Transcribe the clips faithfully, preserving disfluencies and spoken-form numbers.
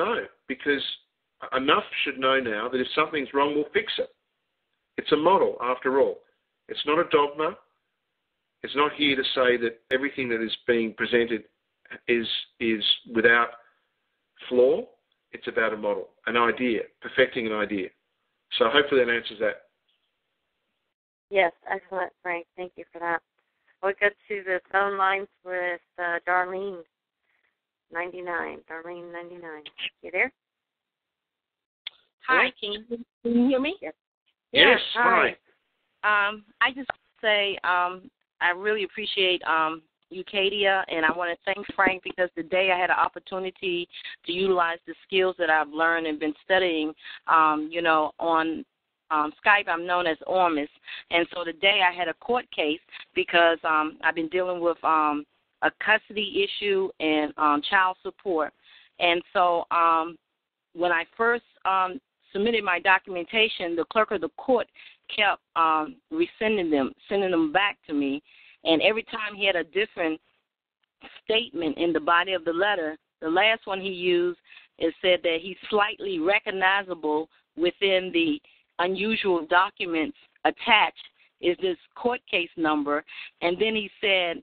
No, because enough should know now that if something's wrong, we'll fix it. It's a model, after all. It's not a dogma. It's not here to say that everything that is being presented is, is without flaw. It's about a model, an idea, perfecting an idea. So hopefully that answers that. Yes, excellent, Frank. Thank you for that. We'll go to the phone lines with uh, Darlene, ninety-nine. Darlene, ninety-nine. You there? Hi. Can you, can you hear me? Yes. Yes. Hi. Hi. Um, I just say um, I really appreciate um, Ucadia, and I want to thank Frank because today I had an opportunity to utilize the skills that I've learned and been studying, um, you know, on Um, Skype. I'm known as Ormus, and so today I had a court case because um, I've been dealing with um, a custody issue and um, child support. And so um, when I first um, submitted my documentation, the clerk of the court kept um, rescinding them, sending them back to me, and every time he had a different statement in the body of the letter. The last one he used, it said that he's slightly recognizable within the unusual documents attached is this court case number, and then he said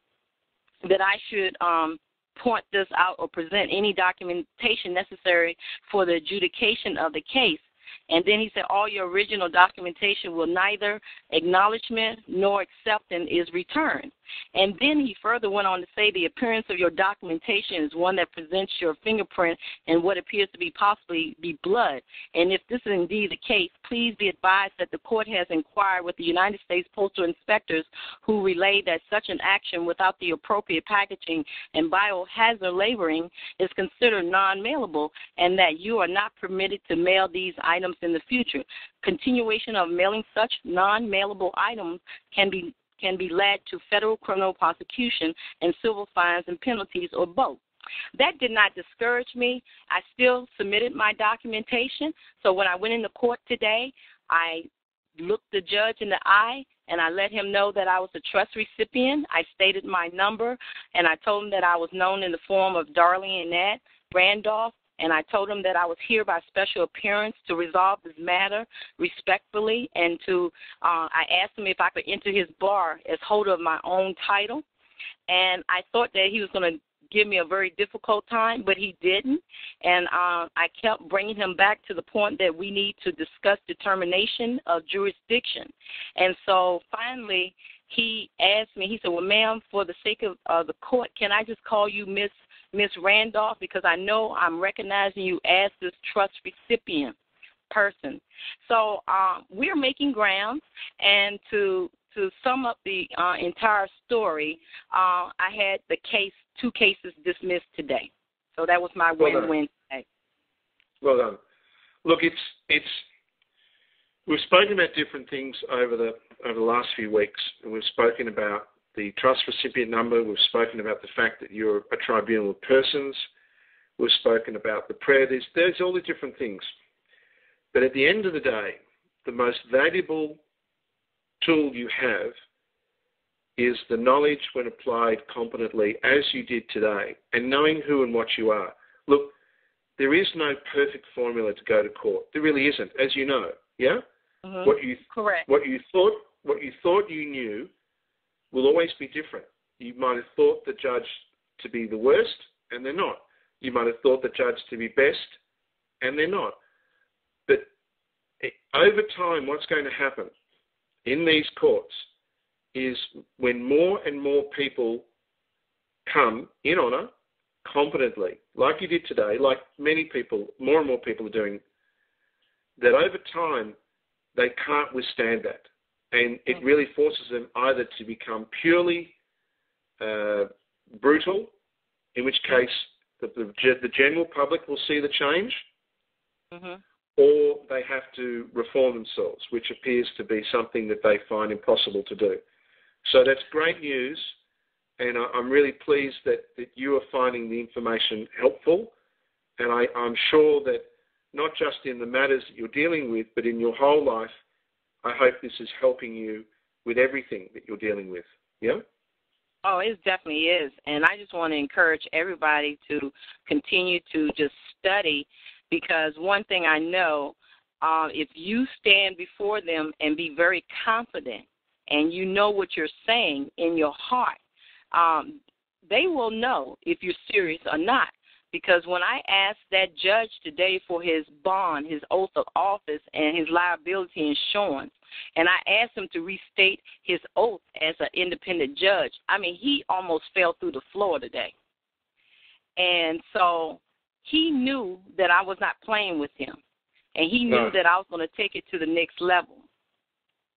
that I should um, point this out or present any documentation necessary for the adjudication of the case. And then he said all your original documentation will neither acknowledgement nor acceptance is returned. And then he further went on to say the appearance of your documentation is one that presents your fingerprint and what appears to be possibly be blood. And if this is indeed the case, please be advised that the court has inquired with the United States Postal Inspectors, who relayed that such an action without the appropriate packaging and biohazard labeling is considered non-mailable and that you are not permitted to mail these items in the future. Continuation of mailing such non-mailable items can be can be led to federal criminal prosecution and civil fines and penalties or both. That did not discourage me. I still submitted my documentation. So when I went into court today, I looked the judge in the eye and I let him know that I was a trust recipient. I stated my number and I told him that I was known in the form of Darlene Annette Randolph, and I told him that I was here by special appearance to resolve this matter respectfully, and to uh, I asked him if I could enter his bar as holder of my own title. And I thought that he was going to give me a very difficult time, but he didn't. And uh, I kept bringing him back to the point that we need to discuss determination of jurisdiction. And so finally he asked me, he said, well, ma'am, for the sake of uh, the court, can I just call you Miss Miss Randolph, because I know I'm recognizing you as this trust recipient person. So um, we're making grounds, and to to sum up the uh, entire story, uh, I had the case, two cases dismissed today. So that was my win-win today. Well done. Look, it's it's we've spoken about different things over the over the last few weeks, and we've spoken about the trust recipient number, we've spoken about the fact that you're a tribunal of persons, we've spoken about the prayer, there's, there's all the different things. But at the end of the day, the most valuable tool you have is the knowledge when applied competently, as you did today, and knowing who and what you are. Look, there is no perfect formula to go to court. There really isn't, as you know, yeah? Mm-hmm. What you, Correct. What you thought, what you thought you knew will always be different. You might have thought the judge to be the worst, and they're not. You might have thought the judge to be best, and they're not. But over time, what's going to happen in these courts is when more and more people come in honour, competently, like you did today, like many people, more and more people are doing, that over time, they can't withstand that. And it really forces them either to become purely uh, brutal, in which case the, the, the general public will see the change, mm-hmm. or they have to reform themselves, which appears to be something that they find impossible to do. So that's great news, and I, I'm really pleased that, that you are finding the information helpful, and I, I'm sure that not just in the matters that you're dealing with, but in your whole life, I hope this is helping you with everything that you're dealing with, yeah? Oh, it definitely is. And I just want to encourage everybody to continue to just study, because one thing I know, uh, if you stand before them and be very confident and you know what you're saying in your heart, um, they will know if you're serious or not. Because when I asked that judge today for his bond, his oath of office, and his liability insurance, and I asked him to restate his oath as an independent judge, I mean, he almost fell through the floor today. And so he knew that I was not playing with him, and he knew uh, that I was going to take it to the next level.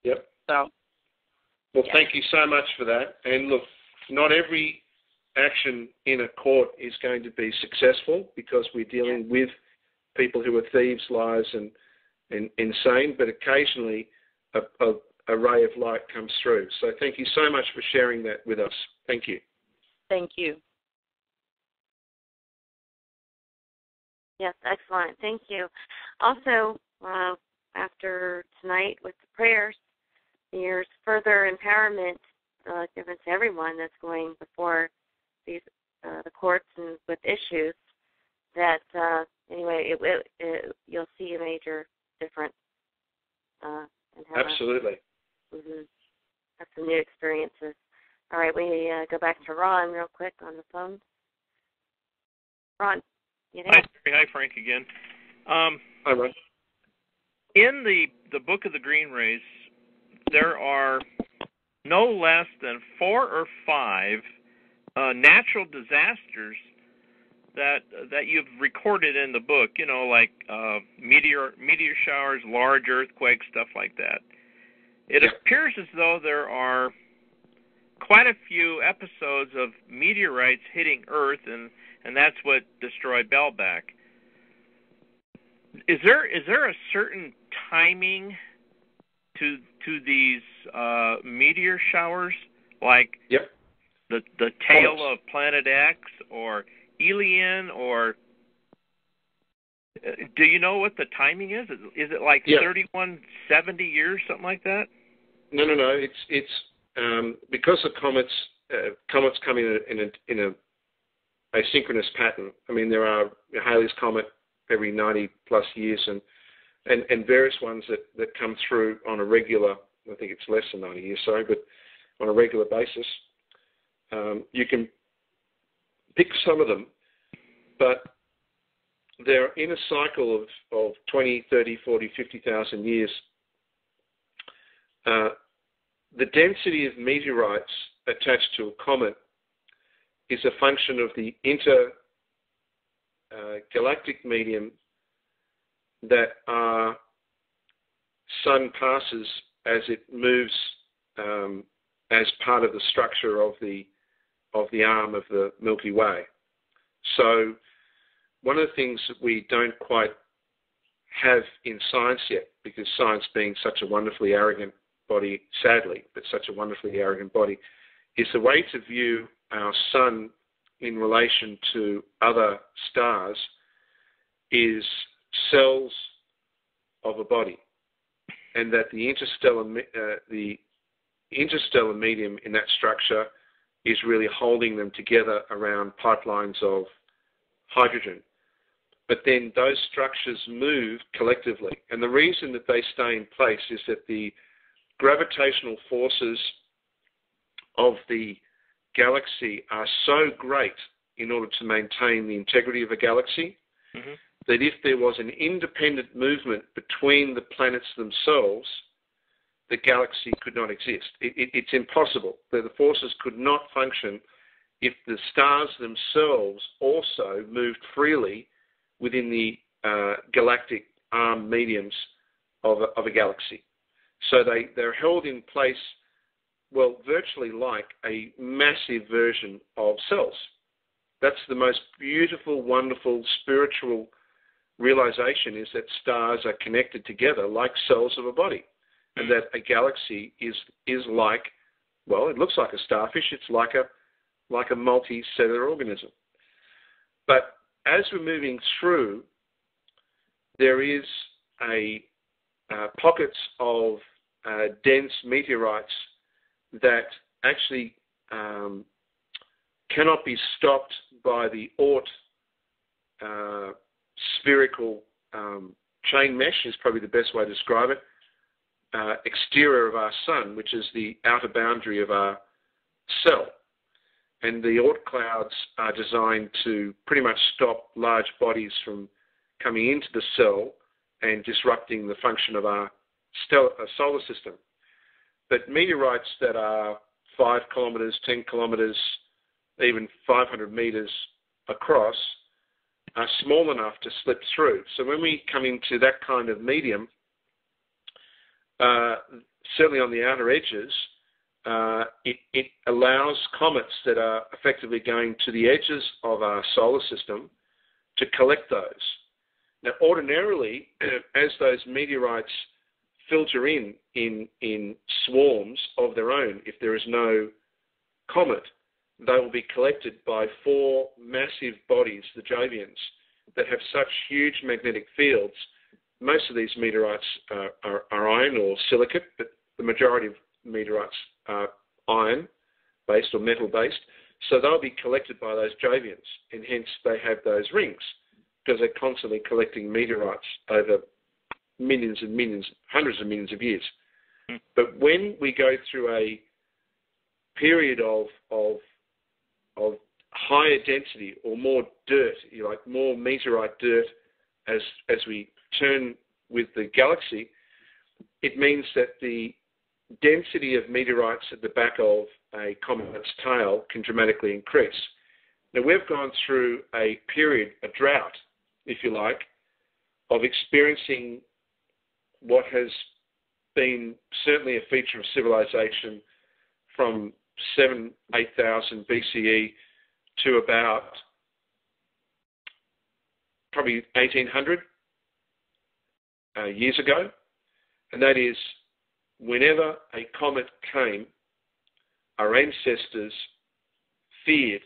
Yep. So. Well, yeah. Thank you so much for that. And, look, not every action in a court is going to be successful, because we're dealing with people who are thieves, liars, and, and insane, but occasionally a, a, a ray of light comes through. So thank you so much for sharing that with us. Thank you. Thank you. Yes, excellent. Thank you. Also, uh, after tonight with the prayers, there's further empowerment uh, given to everyone that's going before These, uh, the courts and with issues that uh, anyway, it, it, it, you'll see a major difference. Uh, in how Absolutely. Mm-hmm. Have some new experiences. All right, we uh, go back to Ron real quick on the phone. Ron, you know. Hi, hi, Frank again. Um, hi, Ron. In the the Book of the Green Race, there are no less than four or five Uh, natural disasters that that you've recorded in the book, you know, like uh, meteor meteor showers, large earthquakes, stuff like that. It yeah. appears as though there are quite a few episodes of meteorites hitting Earth, and, and that's what destroyed Belbek. Is there is there a certain timing to to these uh, meteor showers, like? Yep. Yeah. The the tale of Planet X or Elian, or uh, do you know what the timing is? Is, is it like yeah. thirty-one seventy years, something like that? No, no, no. It's it's um, because the comets uh, comets come in a, in a in a asynchronous pattern. I mean, there are Halley's Comet every ninety plus years, and and, and various ones that, that come through on a regular. I think it's less than ninety years, sorry, but on a regular basis. Um, you can pick some of them, but they're in a cycle of, of twenty, thirty, forty, fifty thousand years. Uh, the density of meteorites attached to a comet is a function of the intergalactic uh, medium that our sun passes as it moves um, as part of the structure of the of the arm of the Milky Way. So one of the things that we don't quite have in science yet, because science being such a wonderfully arrogant body, sadly, but such a wonderfully arrogant body, is the way to view our sun in relation to other stars is cells of a body, and that the interstellar, uh, the interstellar medium in that structure is really holding them together around pipelines of hydrogen. But then those structures move collectively. And the reason that they stay in place is that the gravitational forces of the galaxy are so great in order to maintain the integrity of a galaxy, mm-hmm. that if there was an independent movement between the planets themselves, the galaxy could not exist. It, it, it's impossible. The, the forces could not function if the stars themselves also moved freely within the uh, galactic arm mediums of a, of a galaxy. So they, they're held in place, well, virtually like a massive version of cells. That's the most beautiful, wonderful, spiritual realization, is that stars are connected together like cells of a body. And that a galaxy is is like, well, it looks like a starfish. It's like a like a multicellular organism. But as we're moving through, there is a uh, pockets of uh, dense meteorites that actually um, cannot be stopped by the Oort uh, spherical um, chain mesh, is probably the best way to describe it, uh, exterior of our sun, which is the outer boundary of our cell. And the Oort clouds are designed to pretty much stop large bodies from coming into the cell and disrupting the function of our stellar, uh, solar system. But meteorites that are five kilometres, ten kilometres, even five hundred metres across are small enough to slip through. So when we come into that kind of medium, uh, certainly on the outer edges, uh, it, it allows comets that are effectively going to the edges of our solar system to collect those. Now, ordinarily, as those meteorites filter in, in in swarms of their own, if there is no comet, they will be collected by four massive bodies, the Jovians, that have such huge magnetic fields. Most of these meteorites are, are, are iron or silicate, but the majority of meteorites are iron-based or metal-based. So they'll be collected by those Jovians, and hence they have those rings, because they're constantly collecting meteorites over millions and millions, hundreds of millions of years. Mm. But when we go through a period of, of of higher density or more dirt, you like more meteorite dirt as as we turn with the galaxy, it means that the density of meteorites at the back of a comet's tail can dramatically increase. Now, we've gone through a period, a drought, if you like, of experiencing what has been certainly a feature of civilization from seven, eight thousand B C E to about probably eighteen hundred uh, years ago. And that is, whenever a comet came, our ancestors feared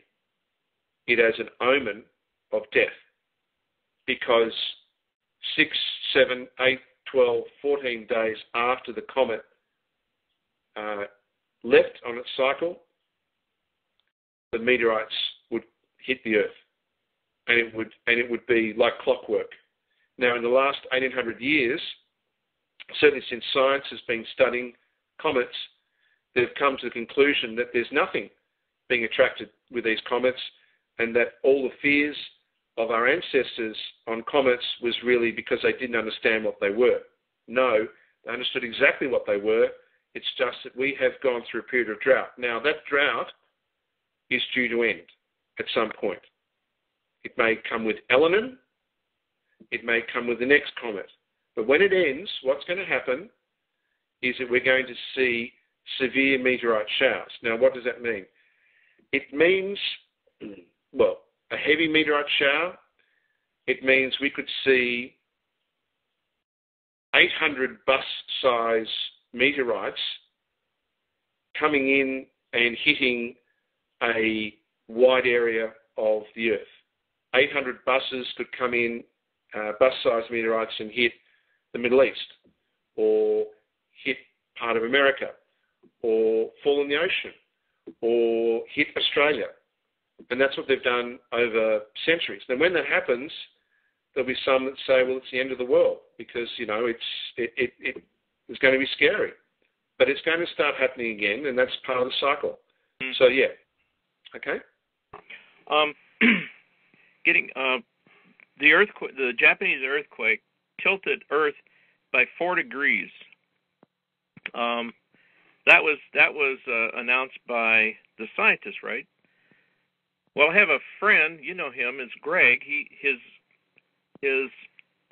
it as an omen of death, because six, seven, eight, twelve, fourteen days after the comet uh, left on its cycle, the meteorites would hit the Earth, and it would and it would be like clockwork. Now, in the last eighteen hundred years, certainly since science has been studying comets, they've come to the conclusion that there's nothing being attracted with these comets, and that all the fears of our ancestors on comets was really because they didn't understand what they were. No, they understood exactly what they were. It's just that we have gone through a period of drought. Now, that drought is due to end at some point. It may come with Elian. It may come with the next comet. But when it ends, what's going to happen is that we're going to see severe meteorite showers. Now, what does that mean? It means, well, a heavy meteorite shower, it means we could see eight hundred bus-size meteorites coming in and hitting a wide area of the Earth. eight hundred buses could come in, uh, bus-sized meteorites, and hit the Middle East, or hit part of America, or fall in the ocean, or hit Australia. And that's what they've done over centuries. Now, when that happens, there'll be some that say, well, it's the end of the world, because, you know, it's it, it, it is going to be scary. But it's going to start happening again, and that's part of the cycle. Mm. So, yeah. Okay? Um, getting uh, the earthquake, the Japanese earthquake tilted Earth by four degrees. Um, that was, that was uh, announced by the scientists, right? Well, I have a friend, you know him, it's Greg. He his his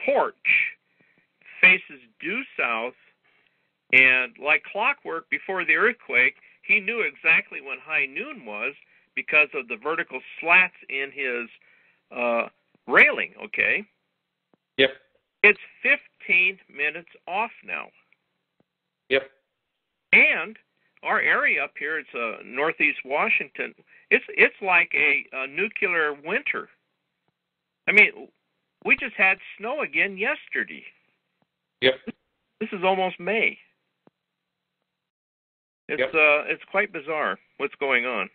porch faces due south, and like clockwork before the earthquake, he knew exactly when high noon was because of the vertical slats in his uh, railing, okay? Yep. It's fifteen minutes off now. Yep. And our area up here, it's uh, northeast Washington, It's it's like a, a nuclear winter. I mean, we just had snow again yesterday. Yep. This is almost May. It's yep. uh it's quite bizarre what's going on.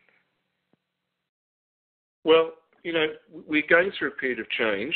Well, you know, we're going through a period of change,